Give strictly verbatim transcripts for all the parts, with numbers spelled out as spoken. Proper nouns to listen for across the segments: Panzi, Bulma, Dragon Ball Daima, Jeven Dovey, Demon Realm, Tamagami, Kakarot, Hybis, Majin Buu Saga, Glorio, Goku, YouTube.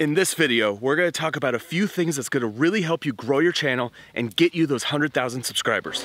In this video, we're gonna talk about a few things that's gonna really help you grow your channel and get you those one hundred thousand subscribers.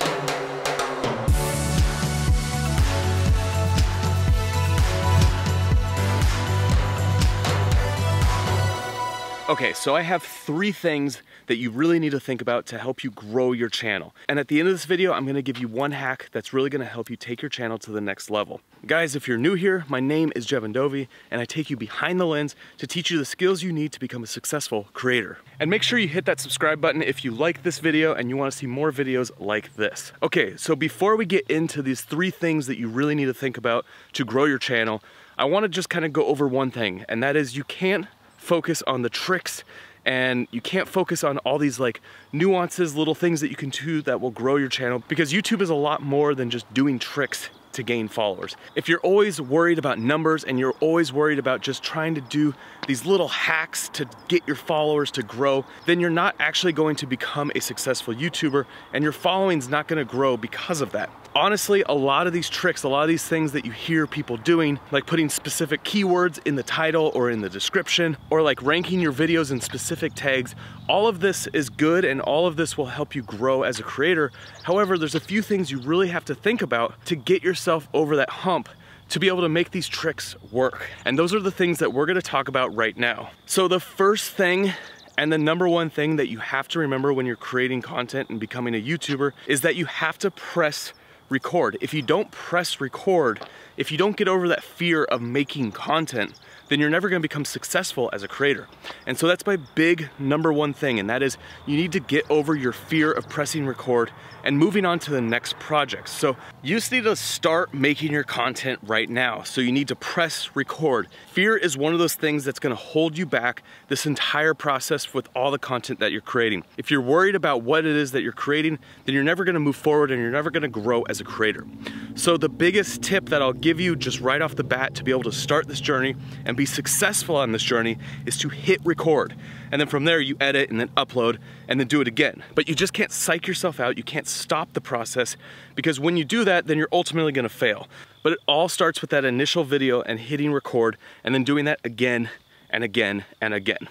Okay, so I have three things that you really need to think about to help you grow your channel. And at the end of this video, I'm gonna give you one hack that's really gonna help you take your channel to the next level. Guys, if you're new here, my name is Jeven Dovey, and I take you behind the lens to teach you the skills you need to become a successful creator. And make sure you hit that subscribe button if you like this video and you wanna see more videos like this. Okay, so before we get into these three things that you really need to think about to grow your channel, I wanna just kinda go over one thing, and that is you can't focus on the tricks and you can't focus on all these like nuances, little things that you can do that will grow your channel, because YouTube is a lot more than just doing tricks to gain followers. If you're always worried about numbers and you're always worried about just trying to do these little hacks to get your followers to grow, then you're not actually going to become a successful YouTuber and your following's not gonna grow because of that. Honestly, a lot of these tricks, a lot of these things that you hear people doing, like putting specific keywords in the title or in the description, or like ranking your videos in specific tags, all of this is good and all of this will help you grow as a creator. However, there's a few things you really have to think about to get yourself over that hump to be able to make these tricks work. And those are the things that we're gonna talk about right now. So the first thing, and the number one thing that you have to remember when you're creating content and becoming a YouTuber, is that you have to press record. If you don't press record, if you don't get over that fear of making content, then you're never gonna become successful as a creator. And so that's my big number one thing, and that is you need to get over your fear of pressing record and moving on to the next project. So you just need to start making your content right now. So you need to press record. Fear is one of those things that's gonna hold you back this entire process with all the content that you're creating. If you're worried about what it is that you're creating, then you're never gonna move forward and you're never gonna grow as a creator. So the biggest tip that I'll give you just right off the bat to be able to start this journey and be successful on this journey is to hit record. And then from there you edit and then upload and then do it again. But you just can't psych yourself out, you can't stop the process, because when you do that, then you're ultimately gonna fail. But it all starts with that initial video and hitting record and then doing that again and again and again.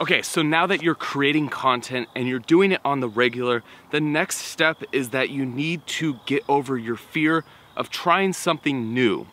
Okay, so now that you're creating content and you're doing it on the regular, the next step is that you need to get over your fear of trying something new.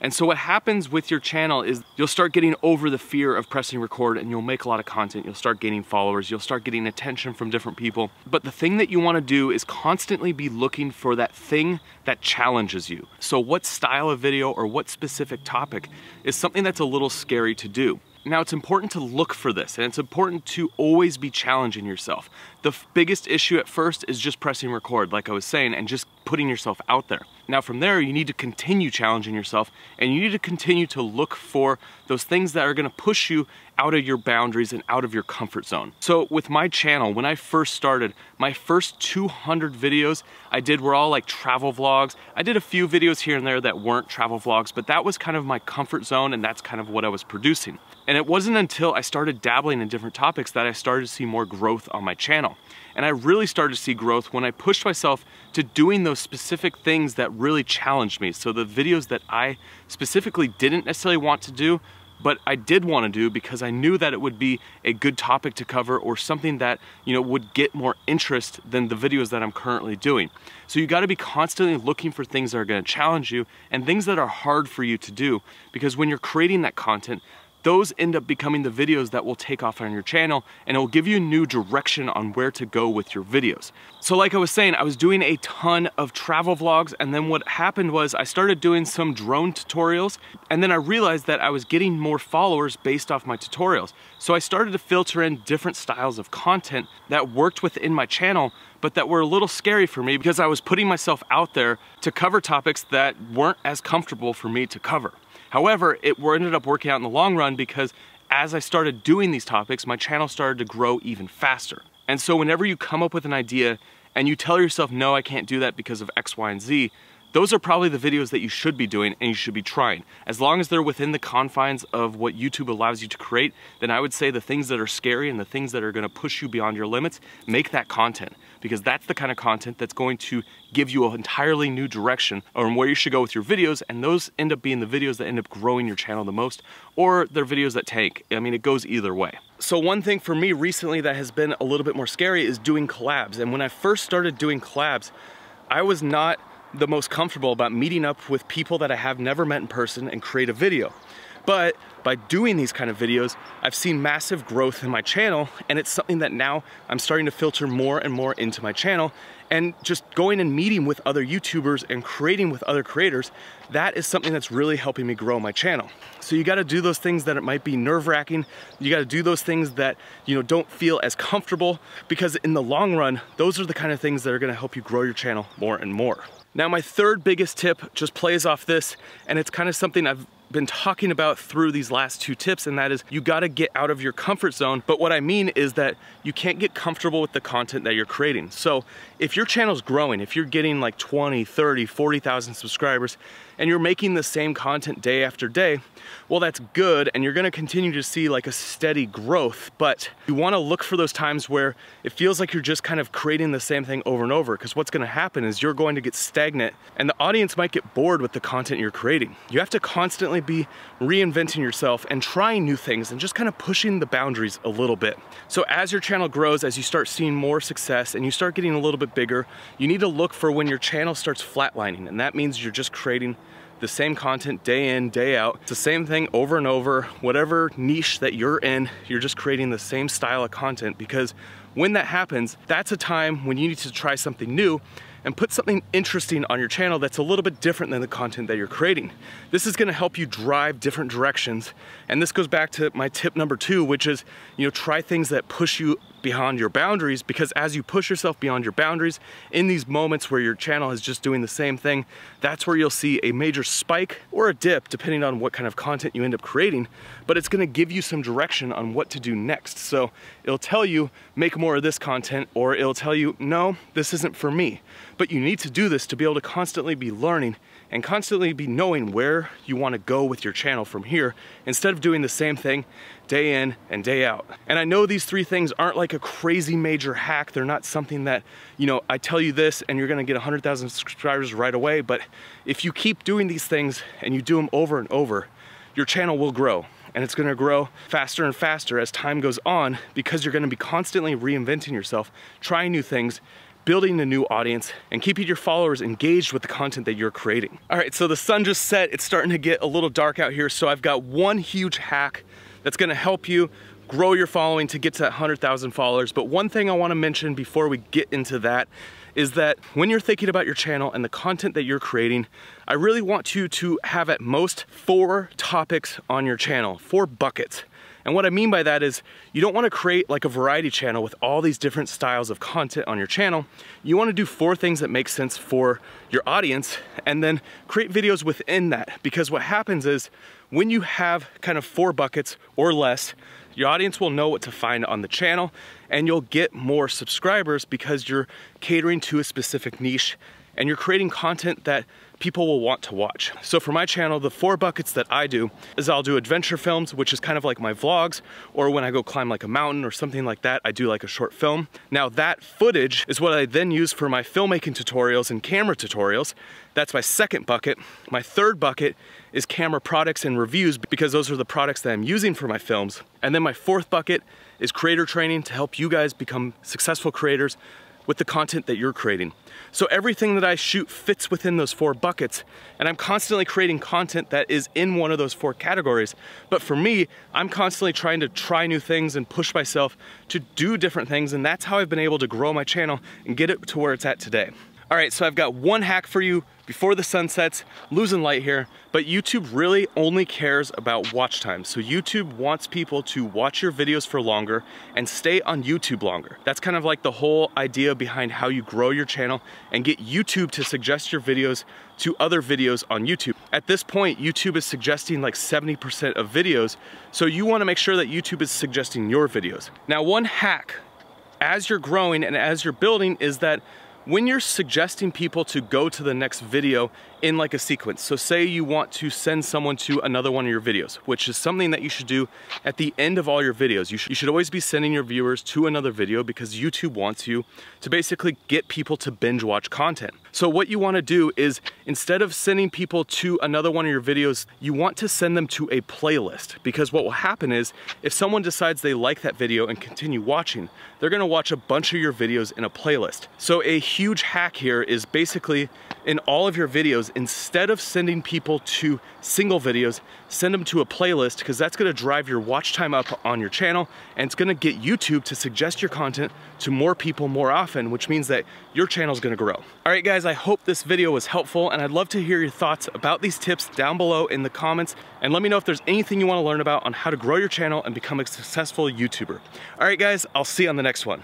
And so what happens with your channel is you'll start getting over the fear of pressing record and you'll make a lot of content, you'll start gaining followers, you'll start getting attention from different people. But the thing that you wanna do is constantly be looking for that thing that challenges you. So what style of video or what specific topic is something that's a little scary to do? Now, it's important to look for this, and it's important to always be challenging yourself. The biggest issue at first is just pressing record, like I was saying, and just putting yourself out there. Now, from there, you need to continue challenging yourself, and you need to continue to look for those things that are gonna push you out of your boundaries and out of your comfort zone. So with my channel, when I first started, my first two hundred videos I did were all like travel vlogs. I did a few videos here and there that weren't travel vlogs, but that was kind of my comfort zone and that's kind of what I was producing. And it wasn't until I started dabbling in different topics that I started to see more growth on my channel. And I really started to see growth when I pushed myself to doing those specific things that really challenged me. So the videos that I specifically didn't necessarily want to do, but I did want to do because I knew that it would be a good topic to cover or something that, you know, would get more interest than the videos that I'm currently doing. So you got to be constantly looking for things that are going to challenge you and things that are hard for you to do, because when you're creating that content, those end up becoming the videos that will take off on your channel and it will give you new direction on where to go with your videos. So like I was saying, I was doing a ton of travel vlogs, and then what happened was I started doing some drone tutorials, and then I realized that I was getting more followers based off my tutorials. So I started to filter in different styles of content that worked within my channel, but that were a little scary for me because I was putting myself out there to cover topics that weren't as comfortable for me to cover. However, it ended up working out in the long run because as I started doing these topics, my channel started to grow even faster. And so whenever you come up with an idea and you tell yourself, no, I can't do that because of X, Y, and Z, those are probably the videos that you should be doing and you should be trying. As long as they're within the confines of what YouTube allows you to create, then I would say the things that are scary and the things that are gonna push you beyond your limits, make that content. because that's the kind of content that's going to give you an entirely new direction on where you should go with your videos, and those end up being the videos that end up growing your channel the most, or they're videos that tank. I mean, it goes either way. So one thing for me recently that has been a little bit more scary is doing collabs. And when I first started doing collabs, I was not the most comfortable about meeting up with people that I have never met in person and create a video. But by doing these kind of videos, I've seen massive growth in my channel, and it's something that now I'm starting to filter more and more into my channel. And just going and meeting with other YouTubers and creating with other creators, that is something that's really helping me grow my channel. So you gotta do those things that it might be nerve-wracking. You gotta do those things that, you know, don't feel as comfortable, because in the long run, those are the kind of things that are gonna help you grow your channel more and more. Now, my third biggest tip just plays off this, and it's kind of something I've been talking about through these last two tips, and that is you gotta get out of your comfort zone. But what I mean is that you can't get comfortable with the content that you're creating. So if your channel's growing, if you're getting like twenty, thirty, forty thousand subscribers, and you're making the same content day after day, well, that's good, and you're gonna continue to see like a steady growth, but you wanna look for those times where it feels like you're just kind of creating the same thing over and over, because what's gonna happen is you're going to get stagnant, and the audience might get bored with the content you're creating. You have to constantly be reinventing yourself and trying new things and just kind of pushing the boundaries a little bit. So as your channel grows, as you start seeing more success and you start getting a little bit bigger, you need to look for when your channel starts flatlining, and that means you're just creating the same content day in, day out. It's the same thing over and over. Whatever niche that you're in, you're just creating the same style of content, because when that happens, that's a time when you need to try something new and put something interesting on your channel that's a little bit different than the content that you're creating. This is gonna help you drive different directions. And this goes back to my tip number two, which is, you know, try things that push you beyond your boundaries, because as you push yourself beyond your boundaries, in these moments where your channel is just doing the same thing, that's where you'll see a major spike or a dip, depending on what kind of content you end up creating, but it's gonna give you some direction on what to do next. So it'll tell you, make more of this content, or it'll tell you, no, this isn't for me. But you need to do this to be able to constantly be learning and constantly be knowing where you want to go with your channel from here, instead of doing the same thing day in and day out. And I know these three things aren't like a crazy major hack. They're not something that, you know, I tell you this and you're gonna get one hundred thousand subscribers right away, but if you keep doing these things and you do them over and over, your channel will grow. And it's gonna grow faster and faster as time goes on, because you're gonna be constantly reinventing yourself, trying new things, building a new audience, and keeping your followers engaged with the content that you're creating. All right, so the sun just set. It's starting to get a little dark out here, so I've got one huge hack that's gonna help you grow your following to get to that one hundred thousand followers. But one thing I wanna mention before we get into that is that when you're thinking about your channel and the content that you're creating, I really want you to have at most four topics on your channel, four buckets. And what I mean by that is you don't want to create like a variety channel with all these different styles of content on your channel. You want to do four things that make sense for your audience, and then create videos within that. Because what happens is when you have kind of four buckets or less, your audience will know what to find on the channel, and you'll get more subscribers because you're catering to a specific niche and you're creating content that people will want to watch. So for my channel, the four buckets that I do is I'll do adventure films, which is kind of like my vlogs, or when I go climb like a mountain or something like that, I do like a short film. Now that footage is what I then use for my filmmaking tutorials and camera tutorials. That's my second bucket. My third bucket is camera products and reviews, because those are the products that I'm using for my films. And then my fourth bucket is creator training to help you guys become successful creators with the content that you're creating. So everything that I shoot fits within those four buckets, and I'm constantly creating content that is in one of those four categories. But for me, I'm constantly trying to try new things and push myself to do different things, and that's how I've been able to grow my channel and get it to where it's at today. All right, so I've got one hack for you before the sun sets. Losing light here, but YouTube really only cares about watch time. So YouTube wants people to watch your videos for longer and stay on YouTube longer. That's kind of like the whole idea behind how you grow your channel and get YouTube to suggest your videos to other videos on YouTube. At this point, YouTube is suggesting like seventy percent of videos, so you wanna make sure that YouTube is suggesting your videos. Now, one hack as you're growing and as you're building is that when you're suggesting people to go to the next video in like a sequence. So say you want to send someone to another one of your videos, which is something that you should do at the end of all your videos. You should, you should always be sending your viewers to another video because YouTube wants you to basically get people to binge watch content. So what you want to do is, instead of sending people to another one of your videos, you want to send them to a playlist, because what will happen is if someone decides they like that video and continue watching, they're going to watch a bunch of your videos in a playlist. So a huge hack here is basically in all of your videos, instead of sending people to single videos, send them to a playlist, because that's gonna drive your watch time up on your channel, and it's gonna get YouTube to suggest your content to more people more often, which means that your channel's gonna grow. All right guys, I hope this video was helpful, and I'd love to hear your thoughts about these tips down below in the comments, and let me know if there's anything you wanna learn about on how to grow your channel and become a successful YouTuber. All right guys, I'll see you on the next one.